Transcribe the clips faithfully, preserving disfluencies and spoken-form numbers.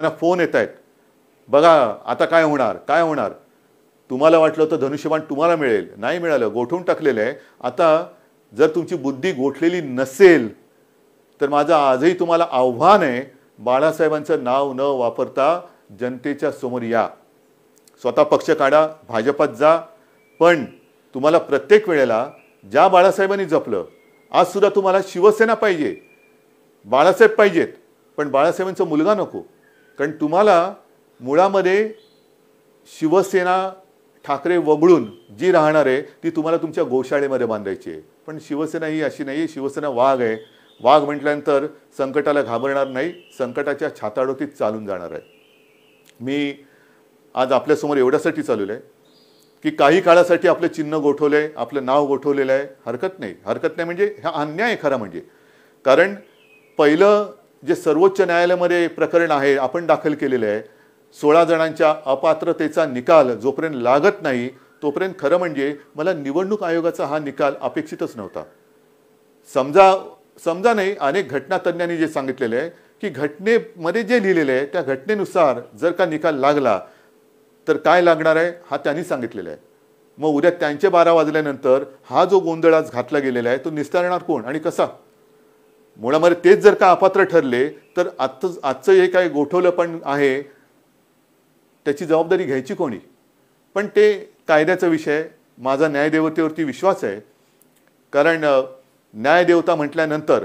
त्यांना फोन येत आहेत, बघा आता काय होणार काय होणार, तुम्हाला वाटलं होतं धनुष्यबाण तुम्हाला मिळेल, नाही मिळालं, गोठून टाकलेलं आहे. आता जर तुमची बुद्धी गोठलेली नसेल तर माझं आजही तुम्हाला आव्हान आहे, बाळासाहेबांचं नाव न वापरता जनतेच्या समोर या, स्वतः पक्ष काढा, भाजपात जा. पण तुम्हाला प्रत्येक वेळेला ज्या बाळासाहेबांनी जपलं, आज सुद्धा तुम्हाला शिवसेना पाहिजे, बाळासाहेब पाहिजेत, पण बाळासाहेबांचा मुलगा नको. कारण तुम्हाला मुळामध्ये शिवसेना ठाकरे वगळून जी राहणार आहे ती तुम्हाला तुमच्या गोशाळेमध्ये बांधायची आहे. पण शिवसेना ही अशी नाही आहे, शिवसेना वाघ आहे, वाघ म्हटल्यानंतर संकटाला घाबरणार नाही, संकटाच्या छाताडोतीत चालून जाणार आहे. मी आज आपल्यासमोर एवढ्यासाठी चालू आहे की काही काळासाठी आपलं चिन्ह गोठवलं आहे, आपलं नाव गोठवलेलं आहे, हरकत नाही. हरकत नाही म्हणजे हा अन्याय खरा म्हणजे, कारण पहिलं जे सर्वोच्च न्यायालयामध्ये प्रकरण आहे आपण दाखल केलेलं आहे, सोळा जणांच्या अपात्रतेचा निकाल जोपर्यंत लागत नाही तोपर्यंत खरं म्हणजे मला निवडणूक आयोगाचा हा निकाल अपेक्षितच नव्हता. समजा समजा नाही, अनेक घटनातज्ञांनी जे सांगितलेलं आहे की घटनेमध्ये जे लिहिलेलं आहे त्या घटनेनुसार जर का निकाल लागला तर काय लागणार आहे हा त्यांनी सांगितलेला आहे. मग उद्या त्यांचे बारा वाजल्यानंतर हा जो गोंधळ आज घातला गेलेला आहे तो निस्तारणार कोण आणि कसा? मुळामध्ये तेच जर का अपात्र ठरले तर आजचं आजचं हे काय गोठवलं पण आहे त्याची जबाबदारी घ्यायची कोणी? पण ते कायद्याचा विषय, माझा न्यायदेवतेवरती विश्वास आहे, कारण न्यायदेवता म्हटल्यानंतर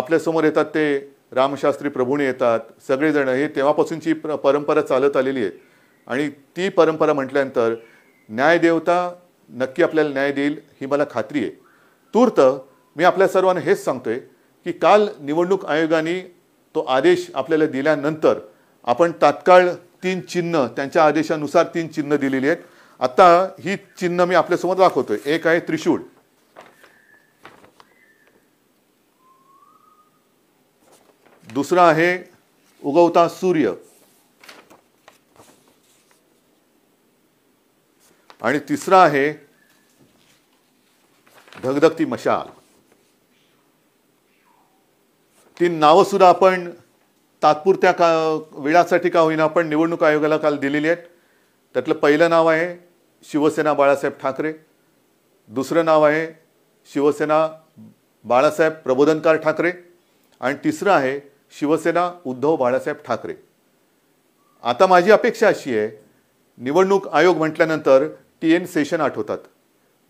आपल्यासमोर येतात ते रामशास्त्री प्रभूने येतात, सगळेजण, हे तेव्हापासूनची प्र परंपरा चालत आलेली आहे. आणि ती परंपरा म्हटल्यानंतर न्यायदेवता नक्की आपल्याला न्याय देईल ही मला खात्री आहे. तूर्त मी आपल्या सर्वांना हेच सांगतोय की काल निवडणूक आयोगाने तो आदेश आपल्याला दिल्यानंतर आपण तात्काळ तीन चिन्ह, त्यांच्या आदेशानुसार तीन चिन्ह दिलेली आहेत. आता ही चिन्ह मी आपल्यासमोर दाखवतोय. एक आहे त्रिशूळ, दुसरा आहे उगवता सूर्य आणि तिसरा आहे धगधगती मशाल. तीन नावं सुद्धा आपण तात्पुरत्या का वेळासाठी का होईना आपण निवडणूक आयोगाला काल दिलेली आहेत. त्यातलं पहिलं नाव आहे शिवसेना बाळासाहेब ठाकरे, दुसरं नाव आहे शिवसेना बाळासाहेब प्रबोधनकार ठाकरे आणि तिसरं आहे शिवसेना उद्धव बाळासाहेब ठाकरे. आता माझी अपेक्षा अशी आहे, निवडणूक आयोग म्हटल्यानंतर टी एन सेशन आठवतात,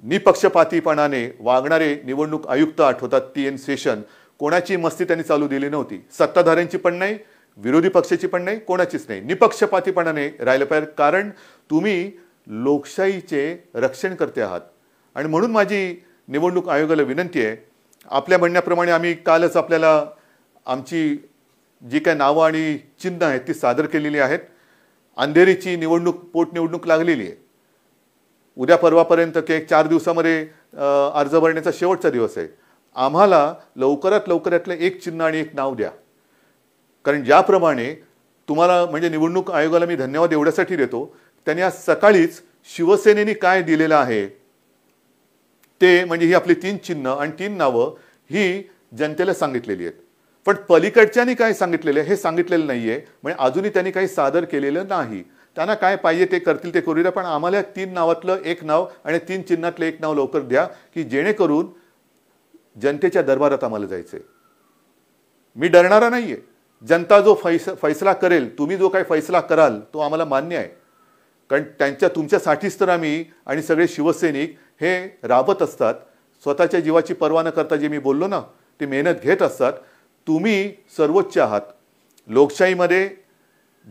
निपक्षपातीपणाने वागणारे निवडणूक आयुक्त आठवतात. टी एन सेशन कोणाची मस्ती त्यांनी चालू दिली नव्हती, सत्ताधाऱ्यांची पण नाही, विरोधी पक्षाची पण नाही, कोणाचीच नाही. निपक्षपातीपणाने राहिलं पाहिजे, कारण तुम्ही लोकशाहीचे रक्षण करते आहात. आणि म्हणून माझी निवडणूक आयोगाला विनंती आहे, आपल्या म्हणण्याप्रमाणे आम्ही कालच आपल्याला आमची जी काय नावं आणि चिन्ह आहेत ती सादर केलेली आहेत. अंधेरीची निवडणूक, पोटनिवडणूक लागलेली आहे, उद्या परवापर्यंत की एक चार दिवसामध्ये अर्ज भरण्याचा शेवटचा दिवस आहे. आम्हाला लवकरात लवकर यातलं एक चिन्ह आणि एक नाव द्या, कारण ज्याप्रमाणे तुम्हाला म्हणजे निवडणूक आयोगाला मी धन्यवाद एवढ्यासाठी देतो, त्यांनी आज सकाळीच शिवसेनेने काय दिलेलं आहे ते म्हणजे ही आपली तीन चिन्ह आणि तीन नावं ही जनतेला सांगितलेली आहेत. पण पलीकडच्यांनी काय सांगितलेलं हे सांगितलेलं नाही आहे, म्हणजे अजूनही त्यांनी काही सादर केलेलं नाही. त्यांना काय पाहिजे ते करतील, ते करू द्या, पण आम्हाला तीन नावातलं एक नाव आणि तीन चिन्हातलं एक नाव लवकर द्या की जेणेकरून जनतेच्या दरबारात आम्हाला जायचं आहे. मी डरणारा नाही आहे, जनता जो फैस फैसला करेल, तुम्ही जो काही फैसला कराल तो आम्हाला मान्य आहे, कारण त्यांच्या तुमच्यासाठीच तर आम्ही आणि सगळे शिवसैनिक हे राबत असतात, स्वतःच्या जीवाची पर्वा न करता जे मी बोललो ना ते मेहनत घेत असतात. तुम्ही सर्वोच्च आहात लोकशाहीमध्ये,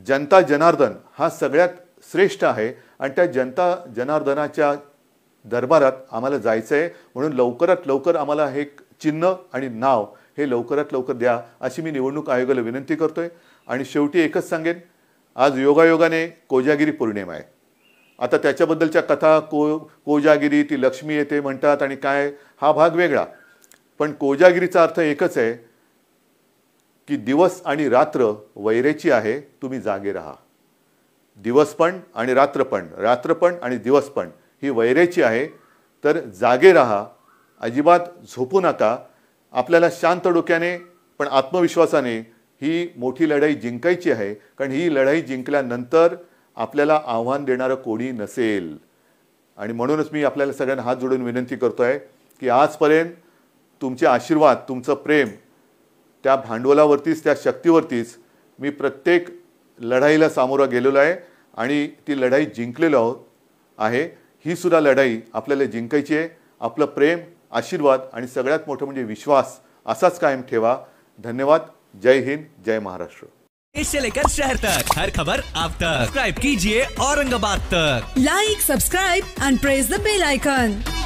जनता जनार्दन हा सगळ्यात श्रेष्ठ आहे आणि त्या जनता जनार्दनाच्या दरबारात आम्हाला जायचं आहे. म्हणून लवकरात लवकर आम्हाला हे चिन्ह आणि नाव हे लवकरात लवकर द्या अशी मी निवडणूक आयोगाला विनंती करतोय. आणि शेवटी एकच सांगेन, आज योगायोगाने कोजागिरी पौर्णिमा आहे. आता त्याच्याबद्दलच्या कथा को कोजागिरी ती लक्ष्मी येते म्हणतात आणि काय हा भाग वेगळा, पण कोजागिरीचा अर्थ एकच आहे की दिवस आणि रात्र वैरेची आहे, तुम्ही जागे राहा. दिवस पण आणि रात्र पण, रात्र पण आणि दिवस पण ही वैरेची आहे, तर जागे राहा, अजिबात झोपू नका. आपल्याला शांत डोक्याने पण आत्मविश्वासाने ही मोठी लढाई जिंकायची आहे, कारण ही लढाई जिंकल्यानंतर आपल्याला आव्हान देणारं कोणी नसेल। आणि म्हणूनच मी आपल्याला सगळ्यांना हात जोडून विनंती करतोय की आजपर्यंत तुमचे आशीर्वाद, तुमचं प्रेम, त्या भांडवलावरतीच, त्या शक्तीवरतीच मी प्रत्येक लढाईला सामोरं गेलेलो आहे आणि ती लढाई जिंकलेलो आहे। ही सुद्धा लढाई आपल्याला जिंकायची आहे। आपलं प्रेम, आशीर्वाद आणि सगळ्यात मोठं म्हणजे विश्वास असाच कायम ठेवा। धन्यवाद। जय हिंद, जय महाराष्ट्र। देश से लेकर शहर तक हर खबर आप तक। सब्सक्राइब कीजिए औरंगाबाद तक। Like, subscribe and press the bell icon.